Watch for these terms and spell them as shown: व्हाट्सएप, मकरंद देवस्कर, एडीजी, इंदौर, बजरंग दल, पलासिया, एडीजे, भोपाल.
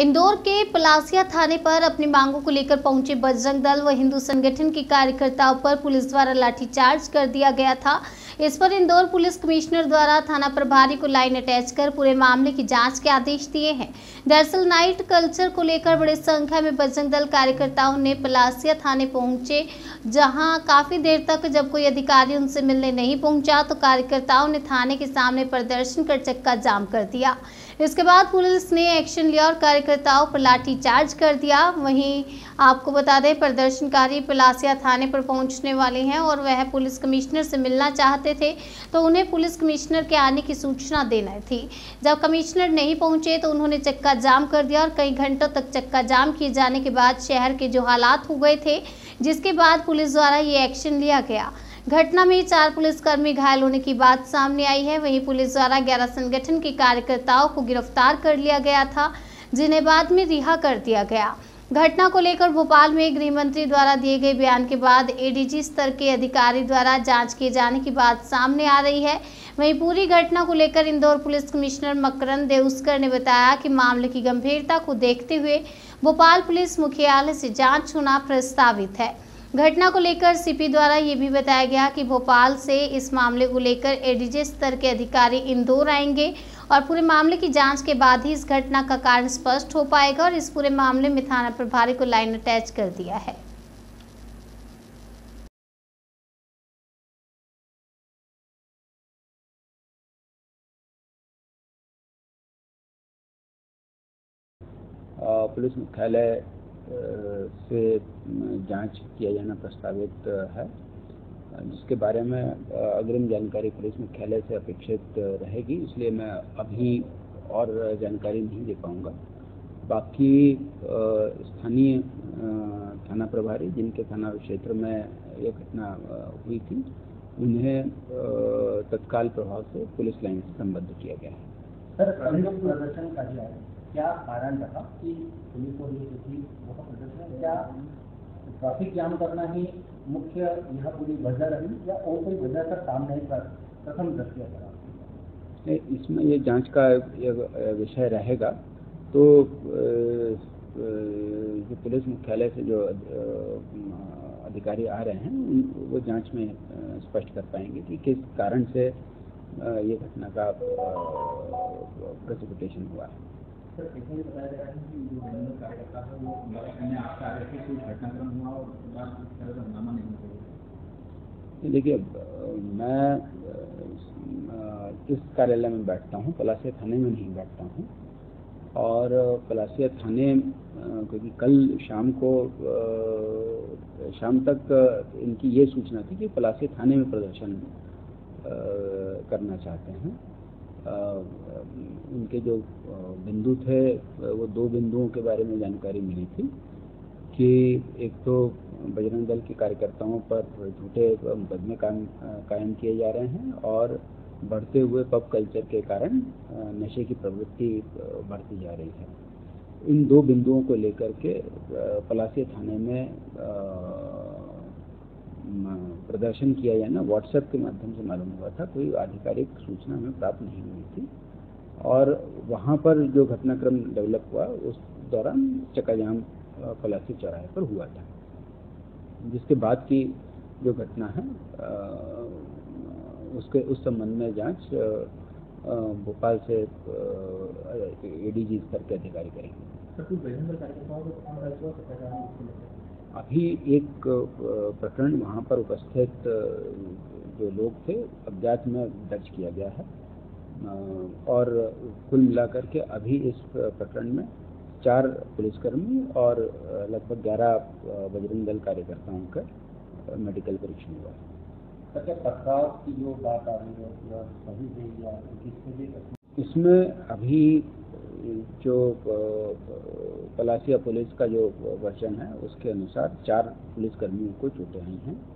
इंदौर के पलासिया थाने पर अपनी मांगों को लेकर पहुंचे बजरंग दल व हिंदू संगठन के कार्यकर्ताओं पर पुलिस द्वारा लाठीचार्ज कर दिया गया था। इस पर इंदौर पुलिस कमिश्नर द्वारा थाना प्रभारी को लाइन अटैच कर पूरे मामले की जांच के आदेश दिए हैं। दरअसल नाइट कल्चर को लेकर बड़ी संख्या में बजरंग दल कार्यकर्ताओं ने पलासिया थाने पहुंचे, जहाँ काफी देर तक जब कोई अधिकारी उनसे मिलने नहीं पहुँचा तो कार्यकर्ताओं ने थाने के सामने प्रदर्शन कर चक्का जाम कर दिया। इसके बाद पुलिस ने एक्शन लिया और कार्यकर्ताओं पर लाठीचार्ज कर दिया। वहीं आपको बता दें, प्रदर्शनकारी पलासिया थाने पर पहुंचने वाले हैं और वह पुलिस कमिश्नर से मिलना चाहते थे, तो उन्हें पुलिस कमिश्नर के आने की सूचना देना थी। जब कमिश्नर नहीं पहुंचे तो उन्होंने चक्का जाम कर दिया और कई घंटों तक चक्का जाम किए जाने के बाद शहर के जो हालात हो गए थे, जिसके बाद पुलिस द्वारा ये एक्शन लिया गया। घटना में 4 पुलिसकर्मी घायल होने की बात सामने आई है। वहीं पुलिस द्वारा 11 संगठन के कार्यकर्ताओं को गिरफ्तार कर लिया गया था, जिन्हें बाद में रिहा कर दिया गया। घटना को लेकर भोपाल में गृह मंत्री द्वारा दिए गए बयान के बाद एडीजी स्तर के अधिकारी द्वारा जांच किए जाने की बात सामने आ रही है। वहीं पूरी घटना को लेकर इंदौर पुलिस कमिश्नर मकरंद देवस्कर ने बताया कि मामले की गंभीरता को देखते हुए भोपाल पुलिस मुख्यालय से जाँच होना प्रस्तावित है। घटना को लेकर सीपी द्वारा ये भी बताया गया कि भोपाल से इस मामले को लेकर एडीजे स्तर के अधिकारी इंदौर आएंगे और पूरे मामले की जांच के बाद ही इस घटना का कारण स्पष्ट हो पाएगा। और इस पूरे मामले में थाना प्रभारी को लाइन अटैच कर दिया है। पुलिस मुख्यालय से जांच किया जाना प्रस्तावित है, जिसके बारे में अग्रिम जानकारी पुलिस मुख्यालय से अपेक्षित रहेगी, इसलिए मैं अभी और जानकारी नहीं दे पाऊंगा। बाकी स्थानीय थाना प्रभारी जिनके थाना क्षेत्र में यह घटना हुई थी, उन्हें तत्काल प्रभाव से पुलिस लाइन से संबद्ध किया गया है। सर, प्रदर्शन का क्या कारण रहा कि पुलिस को ये बहुत प्रदर्शन, क्या ट्रैफिक जाम करना ही मुख्य यह पूरी वजह रही या और कोई वजह का सामने प्रथम दृष्टि करा? इसमें ये जांच का विषय रहेगा, तो जो पुलिस मुख्यालय से जो अधिकारी आ रहे हैं वो जांच में स्पष्ट कर पाएंगे कि किस कारण से ये घटना का प्रेसिपिटेशन हुआ है। सर, ऐसा ही बताया जा रहा है कि जो बंधन कार्यकर्ता है वो करने आपका आगे से कोई घटनाक्रम हुआ और उसके बाद इस तरह का हंगामा नहीं हुआ? देखिए, मैं इस कार्यालय में बैठता हूँ, पलासिया थाने में नहीं बैठता हूँ। और पलासिया थाने क्योंकि कल शाम को शाम तक इनकी ये सूचना थी कि पलासिया थाने में प्रदर्शन करना चाहते हैं। उनके जो बिंदु थे वो 2 बिंदुओं के बारे में जानकारी मिली थी कि एक तो बजरंग दल के कार्यकर्ताओं पर झूठे मुकदमे कायम किए जा रहे हैं और बढ़ते हुए पब कल्चर के कारण नशे की प्रवृत्ति बढ़ती जा रही है। इन 2 बिंदुओं को लेकर के पलासिया थाने में प्रदर्शन किया जाना व्हाट्सएप के माध्यम से मालूम हुआ था, कोई आधिकारिक सूचना हमें प्राप्त नहीं हुई थी। और वहाँ पर जो घटनाक्रम डेवलप हुआ उस दौरान चक्काजाम पलासी चौराहे पर हुआ था, जिसके बाद की जो घटना है उसके उस संबंध में जांच भोपाल से एडीजी स्तर के अधिकारी करेंगे। अभी एक प्रकरण वहाँ पर उपस्थित जो लोग थे अज्ञात में दर्ज किया गया है और कुल मिलाकर के अभी इस प्रकरण में 4 पुलिसकर्मी और लगभग 11 बजरंग दल कार्यकर्ताओं का मेडिकल परीक्षण हुआ है। पथराव की जो बात आ रही है सही है या किससे? इसमें अभी जो पलासिया पुलिस का जो वर्जन है उसके अनुसार 4 पुलिसकर्मियों को चोटें आई हैं।